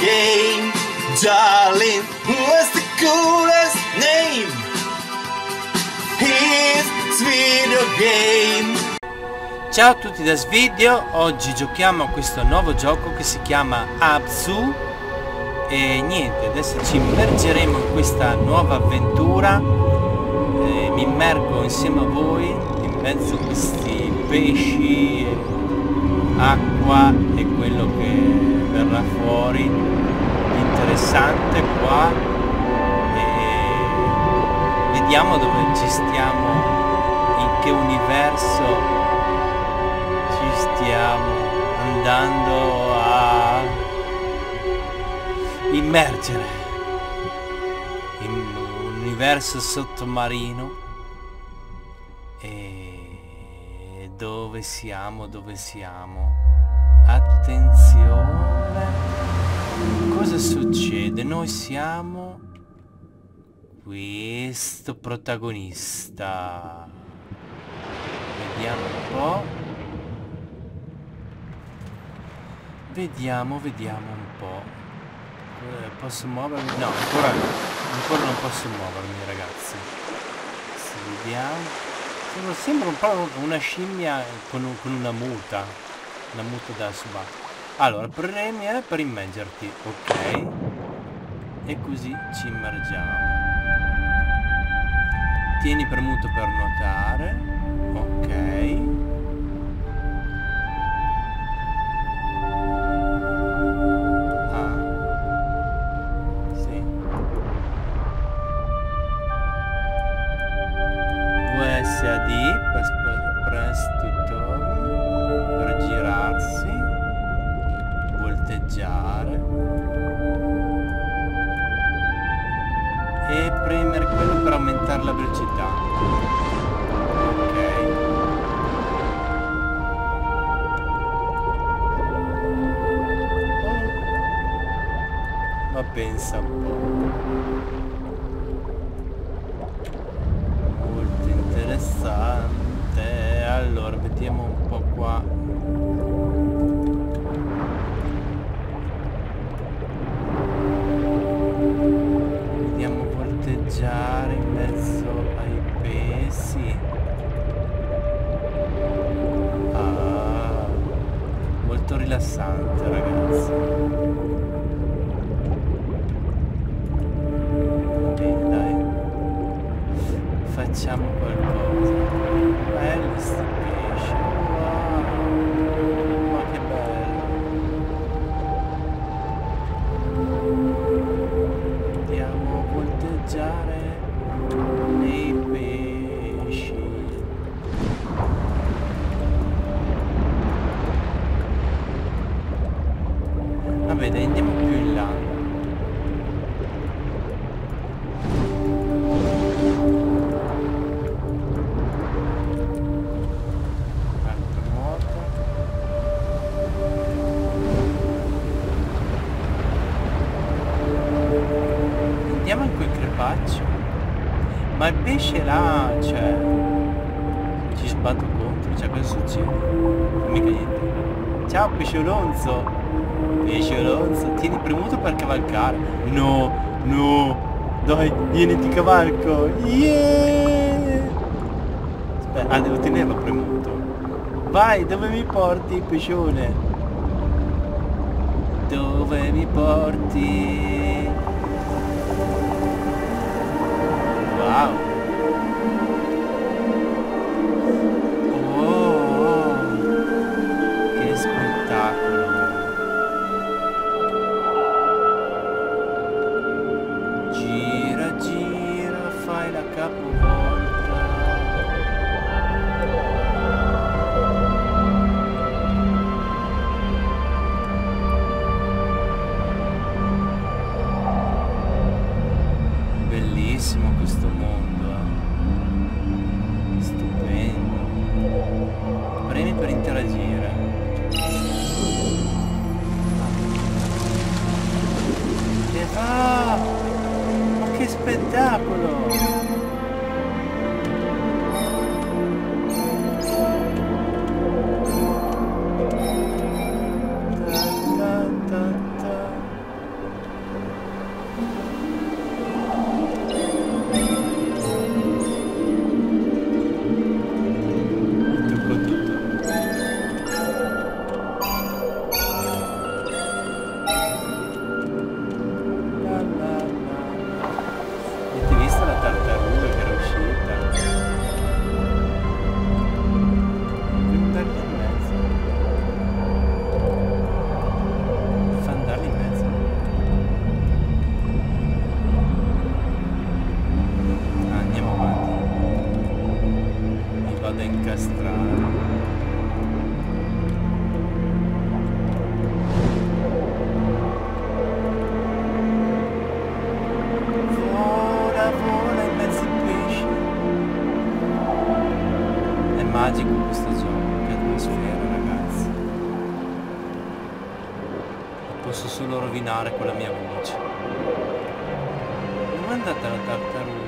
game, darling. Who has the coolest name? He's Svideogame. Ciao a tutti da Svideo, oggi giochiamo a questo nuovo gioco che si chiama Abzu e niente, adesso ci immergeremo in questa nuova avventura. Mi immergo insieme a voi in mezzo a questi pesci, acqua e quello che verrà fuori interessante qua, e vediamo dove ci stiamo, in che universo stiamo andando a immergere, in un universo sottomarino. E dove siamo? Attenzione, cosa succede? Noi siamo questo protagonista, vediamo un po'. Vediamo un po'. Posso muovermi? No, ancora non posso muovermi, ragazzi. Se vediamo. Sembra un po' una scimmia con una muta. Una muta da subacqueo. Allora, premi è per immergerti, ok? E così ci immergiamo. Tieni premuto per nuotare. Ok. E premere quello per aumentare la velocità. Ok. Ma pensa un po'. Molto interessante. Allora, vediamo un po' qua. In mezzo ai pesci, molto rilassante, ragazzi. Bene, dai, facciamo qualcosa. Belli questi pesci, wow, ma che bello. Andiamo a volteggiare nei pesci. Vabbè, dai, andiamo più in là. Altra nuota. Andiamo in quel crepaccio. Ma il pesce là, cioè, ci sbatto contro, cioè, cosa succede? Mica niente. Ciao pesciolonzo! Pesciolonzo, tieni premuto per cavalcare. No, no, dai, vieni, ti cavalco. Yeah! Aspetta, devo tenerlo premuto. Vai, dove mi porti, pescione? Dove mi porti? Wow. Oh, che spettacolo. Gira, gira, fai la capovolta. Bellissimo questo mondo, stupendo. Premi per interagire. E va! Ma che spettacolo! posso solo rovinare quella mia voce. Dove è andata la tartaruga?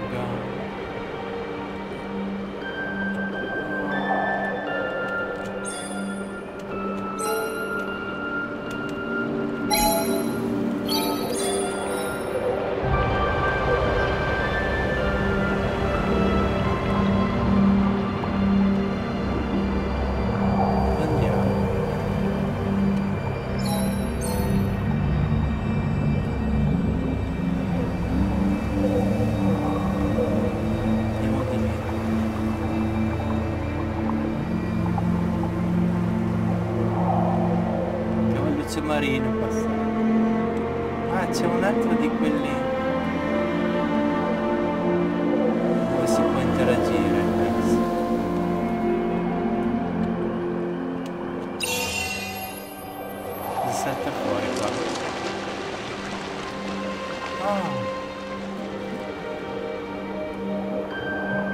Marino passato. Ah, c'è un altro di quelli dove si può interagire, penso. Si salta fuori qua. Oh.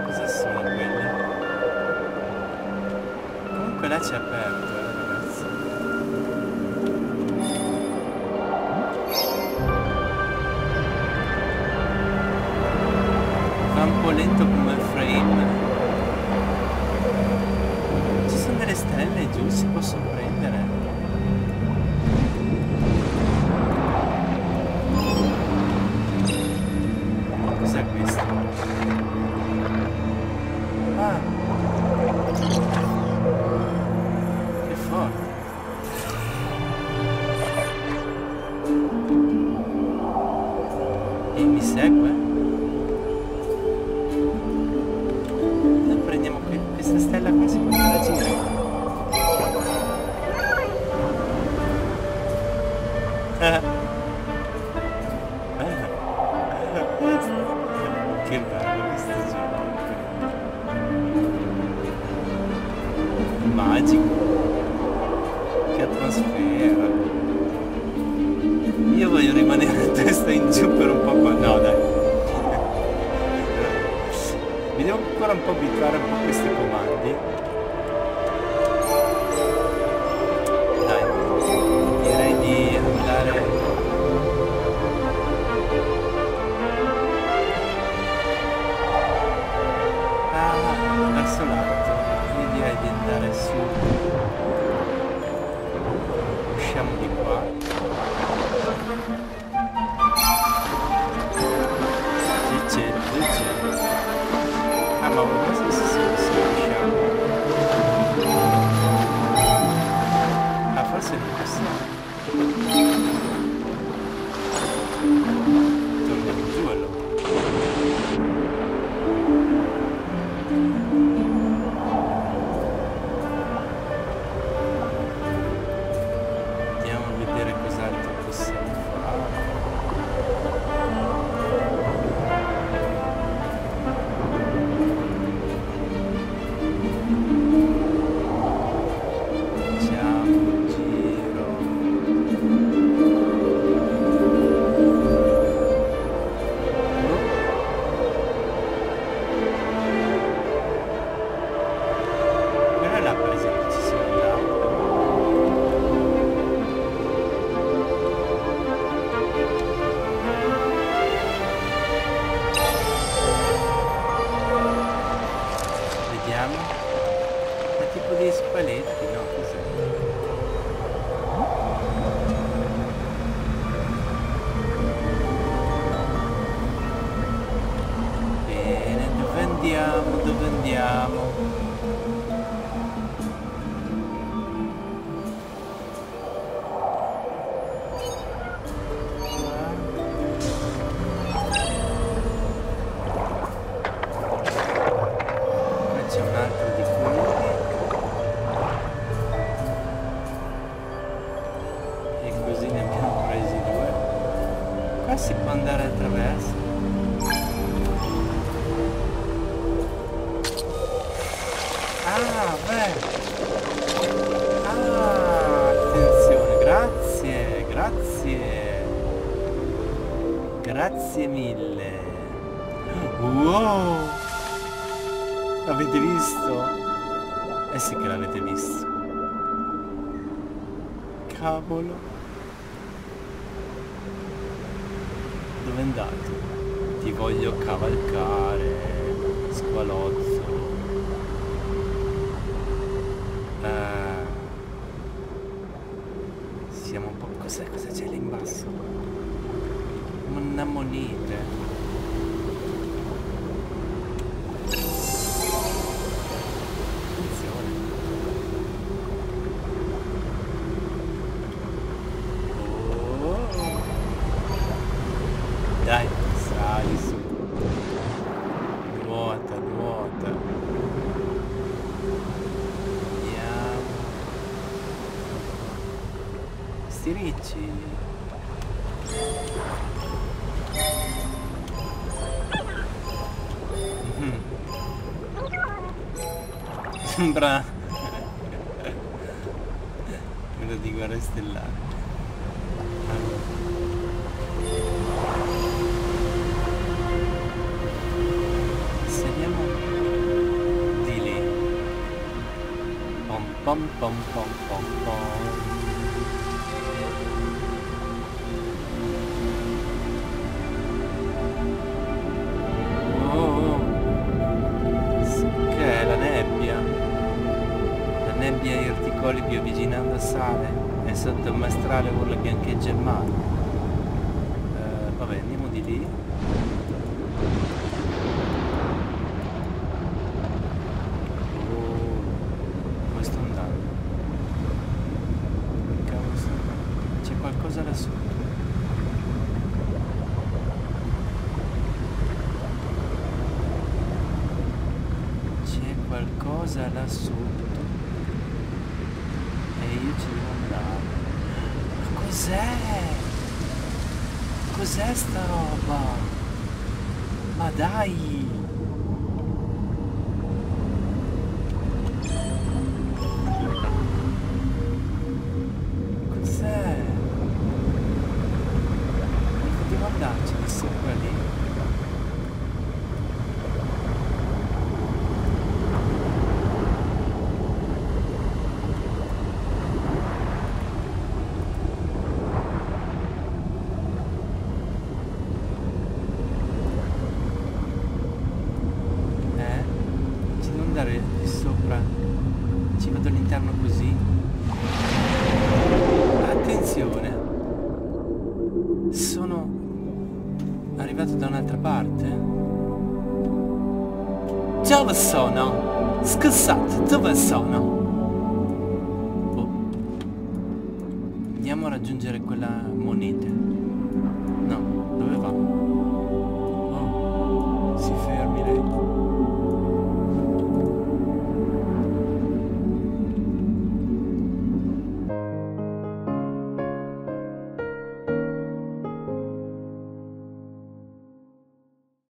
Cosa sono quelli? Comunque là c'è aperto. Lento come il frame. Ci sono delle stelle giù, si possono prendere. Cos'è questo? Ah, che forte. E mi segue. Questa stella qua si può interagire. Che bello questo gioco. Magico. Che atmosfera. Io voglio rimanere a testa in giù per un po'. No, dai. Mi devo ancora un po' abituare a questi comandi. Dai, direi di andare... Ah, verso l'alto. Quindi direi di andare su. Usciamo di qua. C'è. Ah, ma questo si riusciamo. Ah, forse non possiamo. Torniamo giù allora. Andiamo a vedere cos'altro possiamo fare. Grazie mille. Wow! L'avete visto? Eh sì che l'avete visto. Cavolo. dove andate? Ti voglio cavalcare, squalozzo. Siamo un po'... Cos'è? Cosa c'è lì in basso? Una moneta. Ricci. Sembra quello di Guerre Stellari. Saliamo di lì. Pom pom pom pom pom pom. Colpi avvicinando sale e sotto il maestrale urla biancheggia il mare. Vabbè, andiamo di lì. Dove sto andando? C'è qualcosa là sotto. C'è qualcosa là sotto. Ci devo andare. Ma cos'è? Cos'è sta roba? Ma dai! Cos'è? Devo andarci di sopra lì. Dove sono? Scusate, dove sono? Andiamo a raggiungere quella moneta.